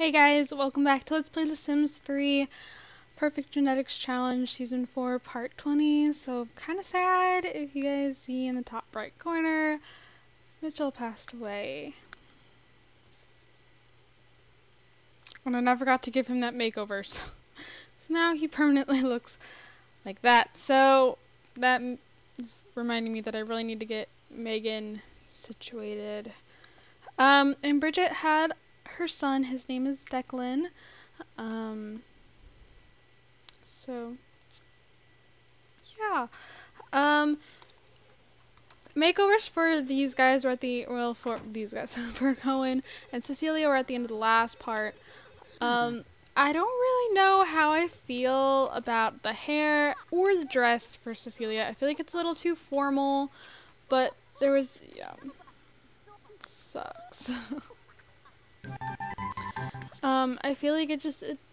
Hey guys, welcome back to Let's Play The Sims 3 Perfect Genetics Challenge Season 4 Part 20. So kind of sad if you guys see in the top right corner, Mitchell passed away. And I never got to give him that makeover. So now he permanently looks like that. So that is reminding me that I really need to get Megan situated. And Bridget had her son, his name is Declan. So yeah. Makeovers for these guys were at the for Cohen and Cecilia were at the end of the last part. I don't really know how I feel about the hair or the dress for Cecilia. I feel like it's a little too formal, but there was it sucks. I feel like it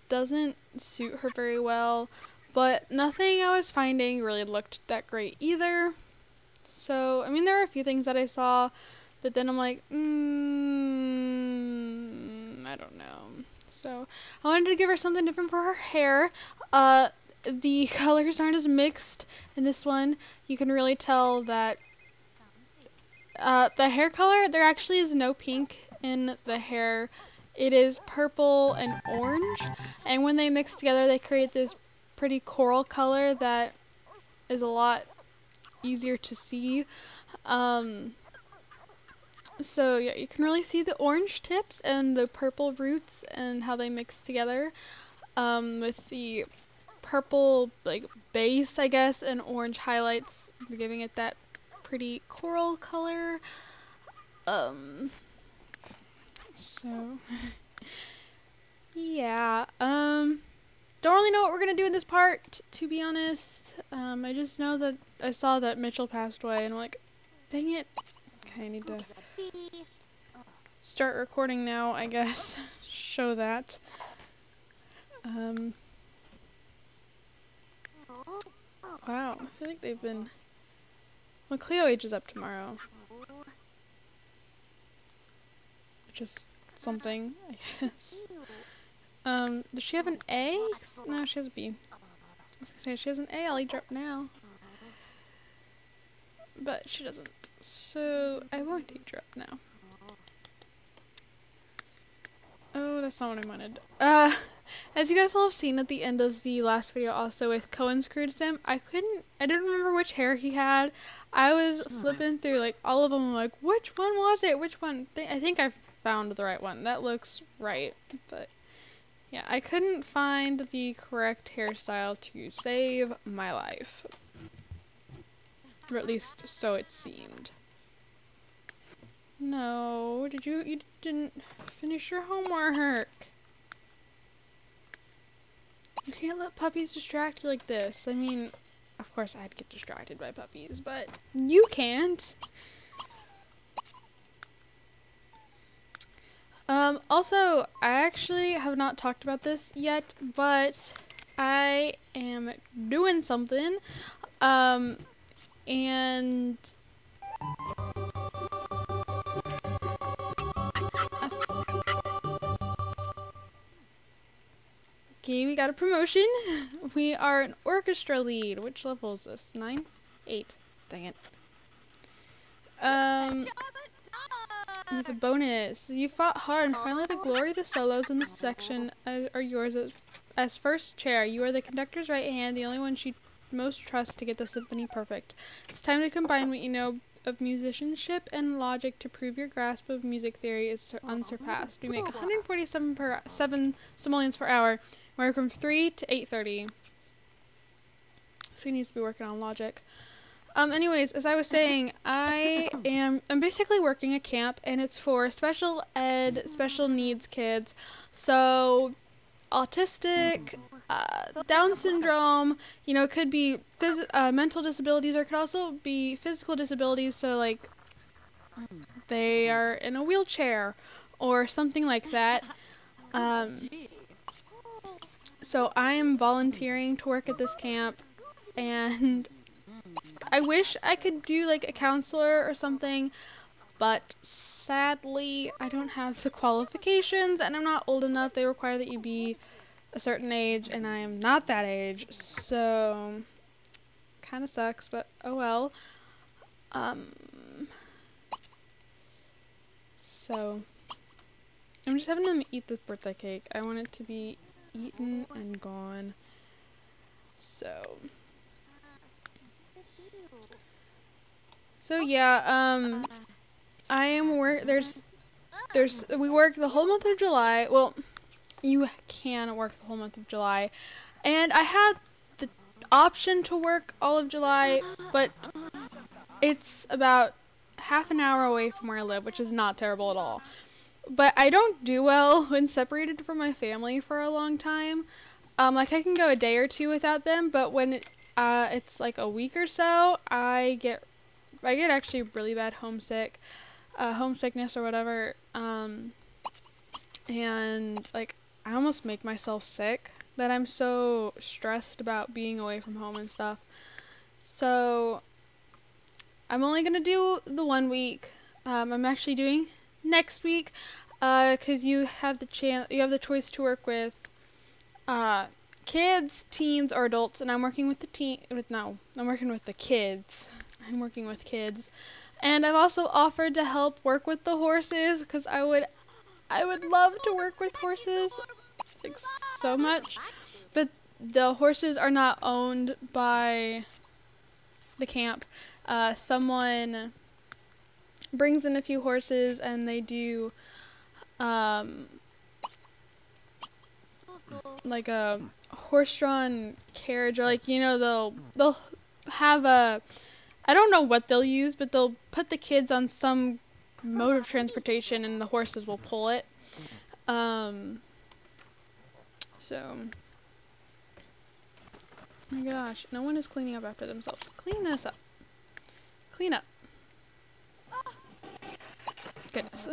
doesn't suit her very well, but nothing I was finding really looked that great either. So, I mean, there were a few things that I saw, but then I'm like, I don't know. So, I wanted to give her something different for her hair. The colors aren't as mixed in this one. You can really tell that the hair color, there actually is no pink in the hair. It is purple and orange, and when they mix together they create this pretty coral color that is a lot easier to see. So yeah, you can really see the orange tips and the purple roots and how they mix together, with the purple like base, I guess, and orange highlights, giving it that pretty coral color. So, yeah, don't really know what we're going to do in this part, to be honest. I just know that I saw that Mitchell passed away, and I'm like, dang it. Okay, I need to start recording now, I guess, show that. Wow, I feel like they've been, well, Cleo ages up tomorrow. Just something, I guess. Does she have an A? No, she has a B. I was gonna say, she has an A, I'll eat her up now. But she doesn't, so I won't eat her up now. Oh, that's not what I wanted. As you guys will have seen at the end of the last video also with Cohen's crude sim, I didn't remember which hair he had. I was flipping through like all of them. I'm like, which one was it? Which one? I think I found the right one. That looks right. But yeah, I couldn't find the correct hairstyle to save my life. Or at least so it seemed. No, you didn't finish your homework. You can't let puppies distract you like this. I mean, of course I'd get distracted by puppies, but you can't. Also, I actually have not talked about this yet, but I am doing something. And okay, we got a promotion. We are an orchestra lead. Which level is this? 9? 8. Dang it. It's a bonus. You fought hard, and finally the glory of the solos in this section are yours. As first chair, you are the conductor's right hand, the only one she most trusts to get the symphony perfect. It's time to combine what you know of musicianship and logic to prove your grasp of music theory is unsurpassed. We make 147 simoleons per hour. We work from 3 to 8:30. So he needs to be working on logic. Anyways, as I was saying, I'm basically working a camp, and it's for special ed, special needs kids. So autistic, Down syndrome, you know, it could be mental disabilities, or it could also be physical disabilities, so like they are in a wheelchair or something like that. So I am volunteering to work at this camp, and I wish I could do like a counselor or something, but sadly I don't have the qualifications and I'm not old enough. They require that you be a certain age and I am not that age, so kind of sucks, but oh well. So I'm just having them eat this birthday cake. I want it to be eaten and gone. So yeah, I am we work the whole month of July. Well, you can work the whole month of July. And I had the option to work all of July, but it's about half an hour away from where I live, which is not terrible at all. But I don't do well when separated from my family for a long time. Like, I can go a day or two without them, but when it's like a week or so, I get actually really bad homesickness or whatever. And like, I almost make myself sick that I'm so stressed about being away from home and stuff. So I'm only gonna do the 1 week. I'm actually doing next week, because you have the choice to work with kids, teens, or adults, and I'm working with the kids. I'm working with kids, and I've also offered to help work with the horses, because I would love to work with horses, like, so much, but the horses are not owned by the camp. Someone brings in a few horses and they do like a horse-drawn carriage, or like, you know, they'll have a, I don't know what they'll use, but they'll put the kids on some mode of transportation and the horses will pull it. So oh my gosh, no one is cleaning up after themselves. Clean this up. Clean up. Goodness.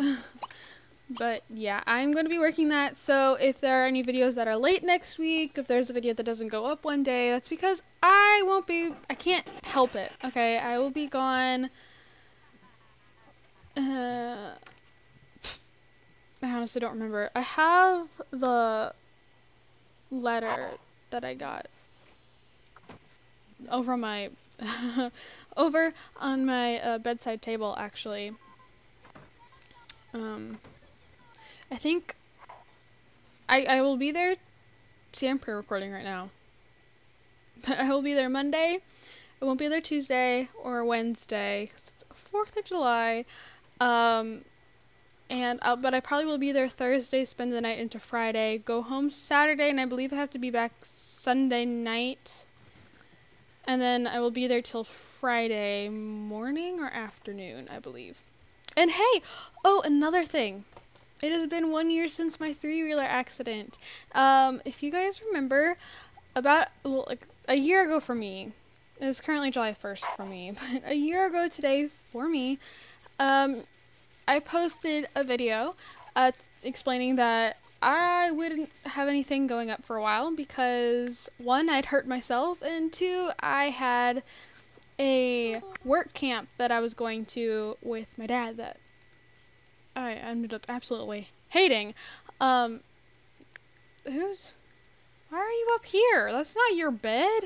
But yeah, I'm going to be working that, so if there are any videos that are late next week, if there's a video that doesn't go up one day, that's because I can't help it, okay? I will be gone, I honestly don't remember. I have the letter that I got over on my bedside table, actually. I think I will be there. See, I'm pre-recording right now. But I will be there Monday. I won't be there Tuesday or Wednesday, 'cause it's the 4th of July. But I probably will be there Thursday, spend the night into Friday, go home Saturday, and I believe I have to be back Sunday night. And then I will be there till Friday morning or afternoon, I believe. And hey, oh, another thing. It has been 1 year since my three-wheeler accident. If you guys remember, like a year ago for me, it's currently July 1st for me, but a year ago today for me, I posted a video explaining that I wouldn't have anything going up for a while because, one, I'd hurt myself, and two, I had a work camp that I was going to with my dad that I ended up absolutely hating. Why are you up here? That's not your bed.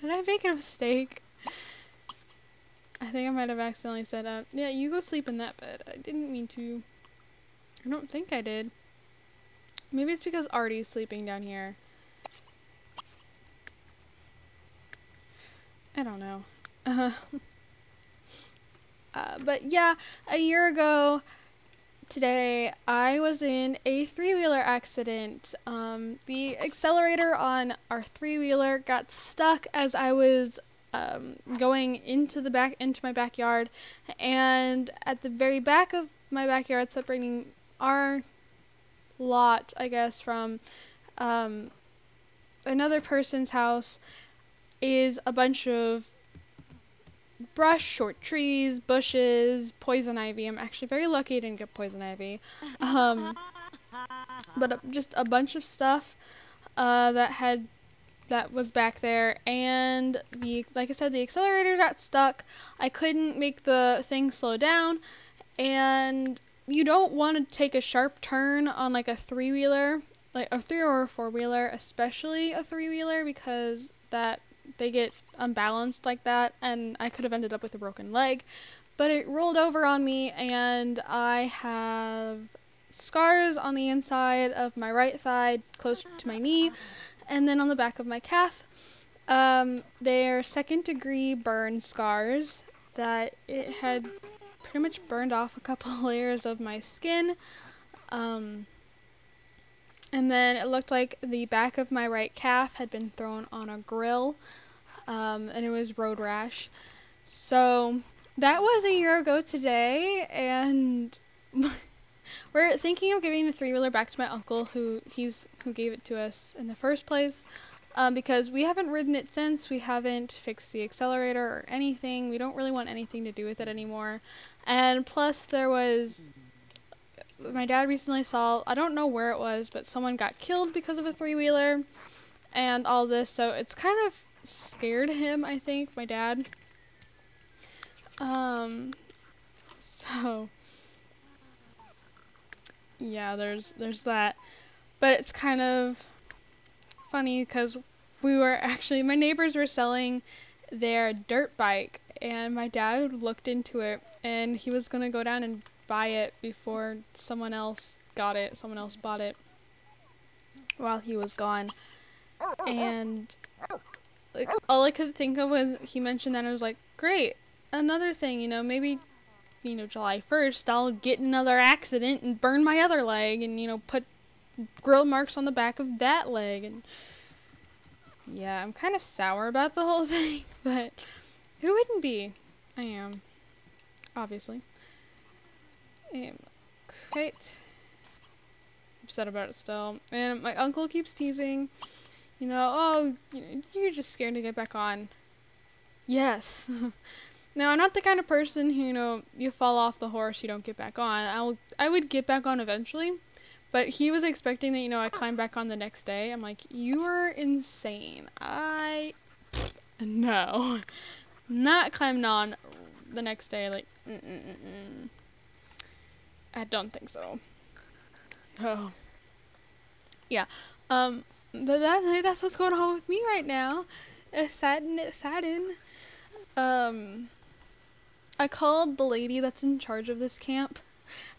Did I make a mistake? I think I might have accidentally said, yeah, you go sleep in that bed. I didn't mean to. I don't think I did. Maybe it's because Artie's sleeping down here. I don't know. But yeah, a year ago today, I was in a three-wheeler accident. The accelerator on our three-wheeler got stuck as I was going into my backyard, and at the very back of my backyard, separating our lot, I guess, from another person's house, is a bunch of brush, short trees, bushes, poison ivy. I'm actually very lucky I didn't get poison ivy. But just a bunch of stuff that was back there, and like I said, the accelerator got stuck. I couldn't make the thing slow down, And you don't want to take a sharp turn on like a three-wheeler, like a three or a four-wheeler, especially a three-wheeler, because that they get unbalanced like that, and I could have ended up with a broken leg. But it rolled over on me, and I have scars on the inside of my right thigh, close to my knee, and then on the back of my calf. They're second-degree burn scars that it had pretty much burned off a couple layers of my skin. And then it looked like the back of my right calf had been thrown on a grill, and it was road rash. So that was a year ago today, and we're thinking of giving the three-wheeler back to my uncle, who gave it to us in the first place, because we haven't ridden it since. We haven't fixed the accelerator or anything. We don't really want anything to do with it anymore. And plus, there was, my dad recently saw, I don't know where it was, but someone got killed because of a three-wheeler and all this, so it's kind of scared him, I think, my dad. So yeah, there's that. But it's kind of funny because we were actually, my neighbors were selling their dirt bike, and my dad looked into it, and he was going to go down and buy it before someone else got it. Someone else bought it while he was gone. And like, all I could think of was, he mentioned that, and I was like, great, another thing, you know, maybe, you know, July 1st I'll get another accident and burn my other leg and, you know, put grill marks on the back of that leg. And yeah, I'm kind of sour about the whole thing, but who wouldn't be? I am, obviously. I am quite upset about it still. And my uncle keeps teasing, you know, oh, you're just scared to get back on. Yes. Now, I'm not the kind of person who, you know, you fall off the horse, you don't get back on. I would get back on eventually. But he was expecting that, you know, I climb back on the next day. I'm like, you are insane. No. Not climbing on the next day. Like, I don't think so. So, yeah. That's what's going on with me right now. It's sadden. I called the lady that's in charge of this camp,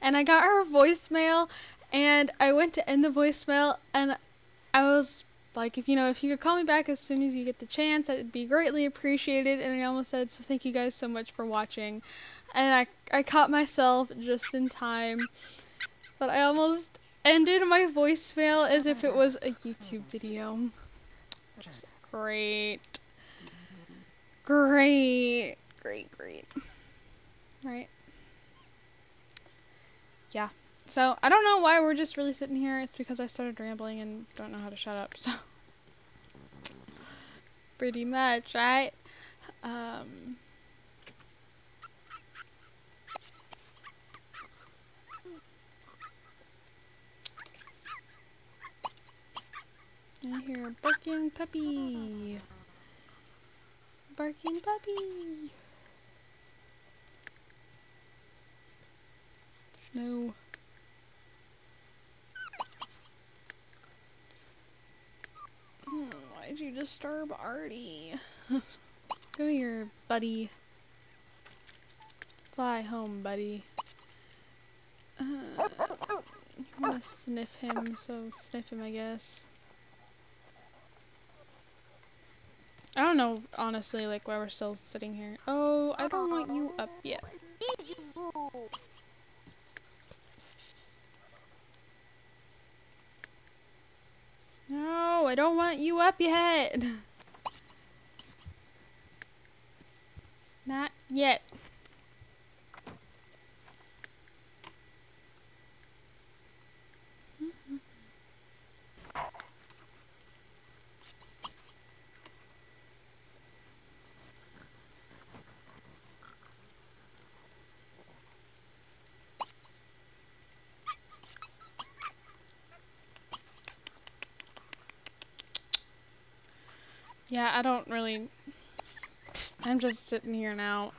and I got her voicemail, and I went to end the voicemail, and I was like, if you could call me back as soon as you get the chance, that'd be greatly appreciated. And I almost said, so thank you guys so much for watching. And I caught myself just in time, but I almost ended my voicemail as if it was a YouTube video. Which is great. Great. Great, great. Right? Yeah. So, I don't know why we're just really sitting here. It's because I started rambling and don't know how to shut up, so. Pretty much, right? I hear a barking puppy. Barking puppy. No. Why'd you disturb Artie? Go here, buddy. Fly home, buddy. I'm gonna sniff him, so sniff him, I guess. I don't know, honestly, like, why we're still sitting here. Oh, I don't want you up yet. No, I don't want you up yet. Not yet. Yeah, I don't really, I'm just sitting here now.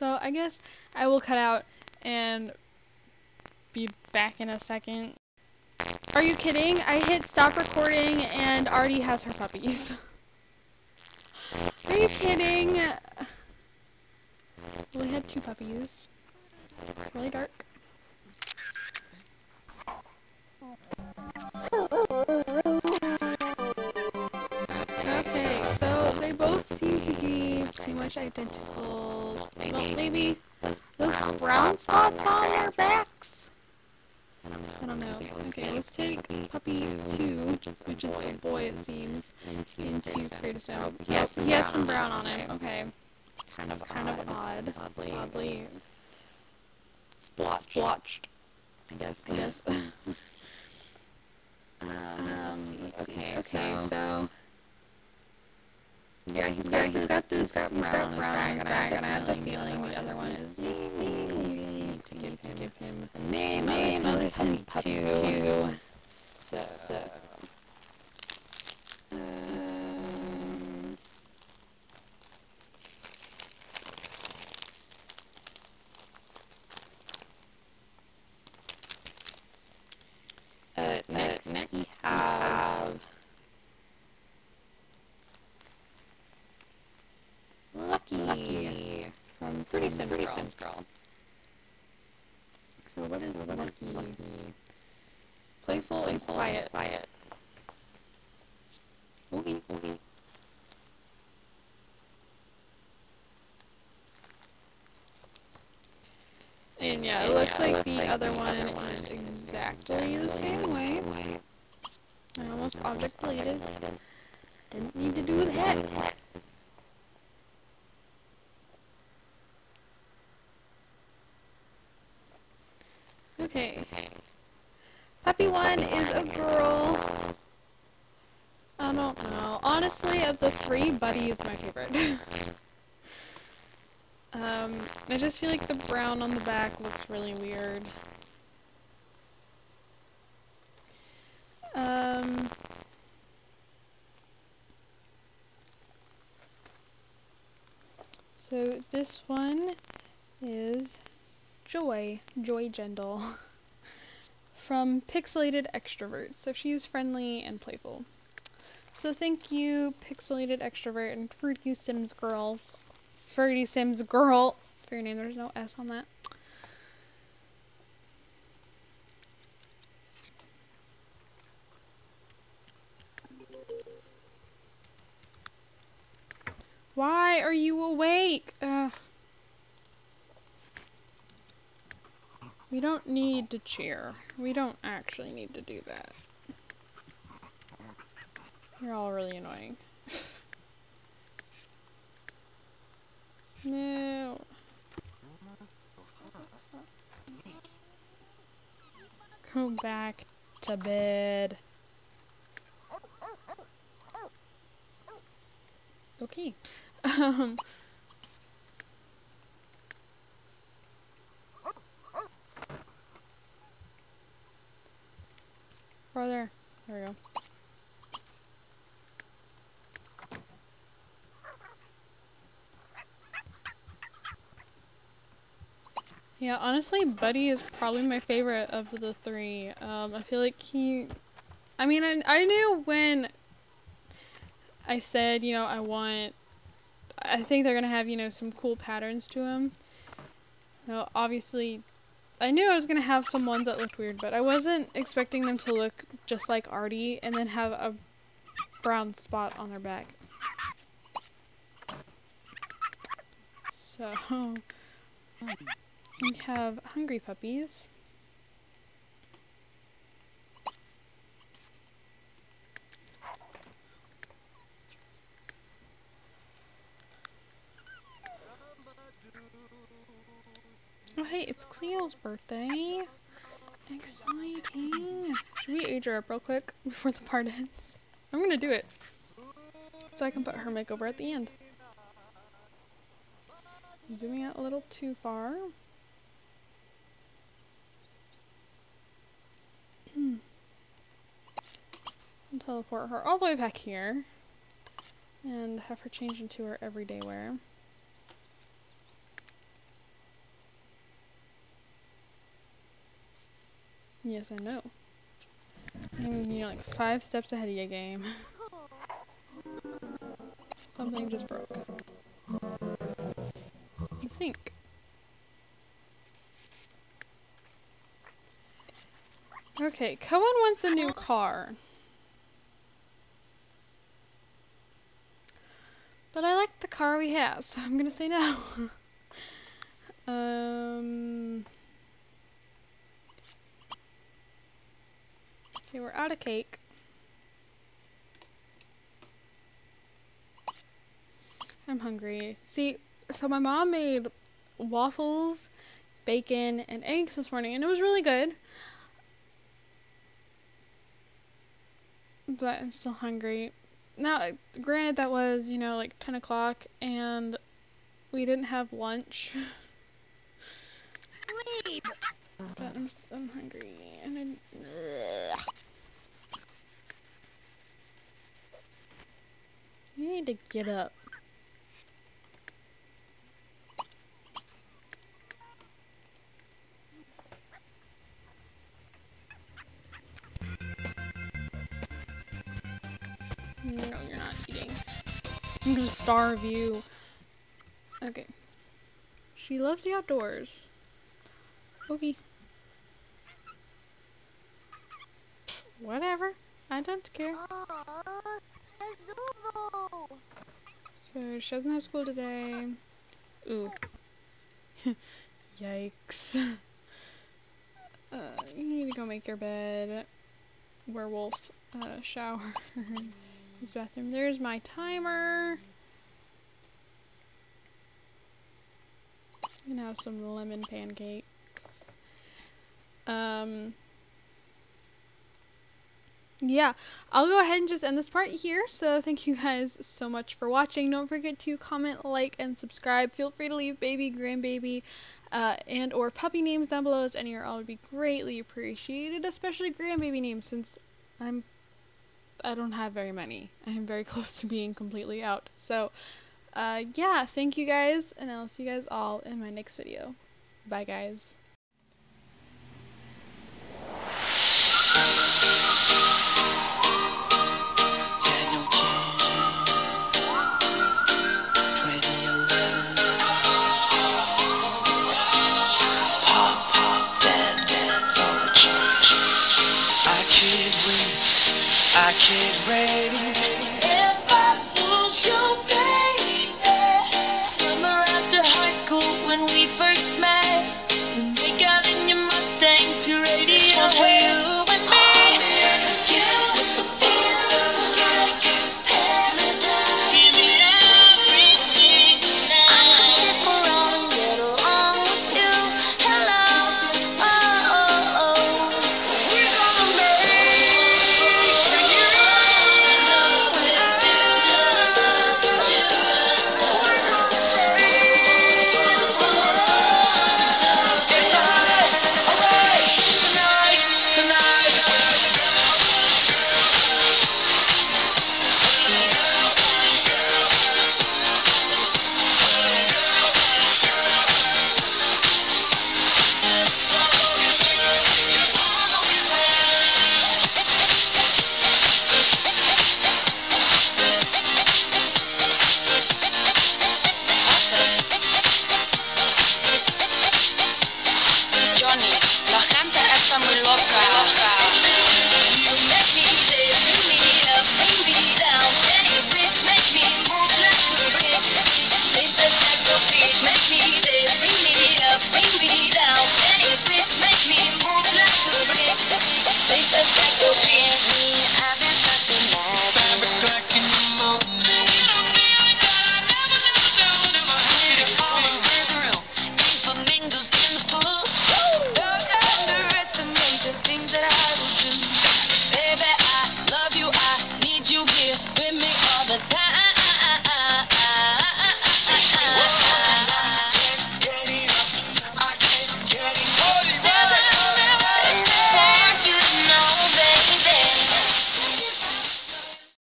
So I guess I will cut out and be back in a second. Are you kidding? I hit stop recording and Artie has her puppies. Are you kidding? Well, we had two puppies. It's really dark. Okay, so they both seem to be pretty much identical. Well, maybe those brown spots on their backs? I don't know. Okay, let's take puppy 2, which is a boy it seems, into creative sound. Yes, he has some brown on it. Okay. It's kind of odd. Oddly. Splotched. I guess. Okay, so... Yeah, he's got this brown bag, and I have the feeling the other one is... You need to give him a name. Oh, there's puppy 2. Next we have... Lucky from Fruity Sims Girl. So what is Lucky? Playful and quiet. Okay. And yeah, it looks like the other one is exactly the same way. I almost object deleted. Didn't need to do that. Okay. Puppy 1 is a girl. I don't know. Honestly, of the 3, Buddy is my favorite. I just feel like the brown on the back looks really weird. So this one is Joy Gendel from Pixelated Extrovert. So she's friendly and playful. So thank you, Pixelated Extrovert and Fruity Sims Girl, for your name. There's no S on that. Why are you awake? We don't need to cheer. We don't actually need to do that. You're all really annoying. No. Go back to bed. Okay. Farther. There we go. Yeah, honestly, Buddy is probably my favorite of the 3. I feel like he... I mean, I knew when I said, you know, I think they're going to have, you know, some cool patterns to him. Now, obviously, I knew I was going to have some ones that looked weird, but I wasn't expecting them to look just like Artie and then have a brown spot on their back. So... We have hungry puppies. Oh hey, it's Cleo's birthday. Exciting. Should we age her up real quick before the part ends? I'm gonna do it. So I can put her makeover at the end. Zooming out a little too far. And teleport her all the way back here and have her change into her everyday wear. Yes, I know. You're like 5 steps ahead of your game. Something just broke. The sink. Okay, Cohen wants a new car. But I like the car we have, so I'm gonna say no. Okay, we're out of cake. I'm hungry. See, so my mom made waffles, bacon, and eggs this morning, and it was really good. But I'm still hungry. Now, granted, that was, you know, like 10 o'clock, and we didn't have lunch. But I'm hungry, and I... You need to get up. No, you're not eating. I'm gonna starve you. Okay. She loves the outdoors. Okay. Whatever. I don't care. So, she doesn't have school today. Ooh. Yikes. You need to go make your bed. Werewolf, shower. This bathroom. There's my timer. I'm gonna have some lemon pancakes. Yeah, I'll go ahead and just end this part here. So thank you guys so much for watching. Don't forget to comment, like, and subscribe. Feel free to leave baby, grandbaby, and or puppy names down below, as any or all would be greatly appreciated, especially grandbaby names, since I don't have very many. I am very close to being completely out. So yeah, thank you guys, and I'll see you guys all in my next video. Bye guys. When we first met, we make out in your Mustang to radio.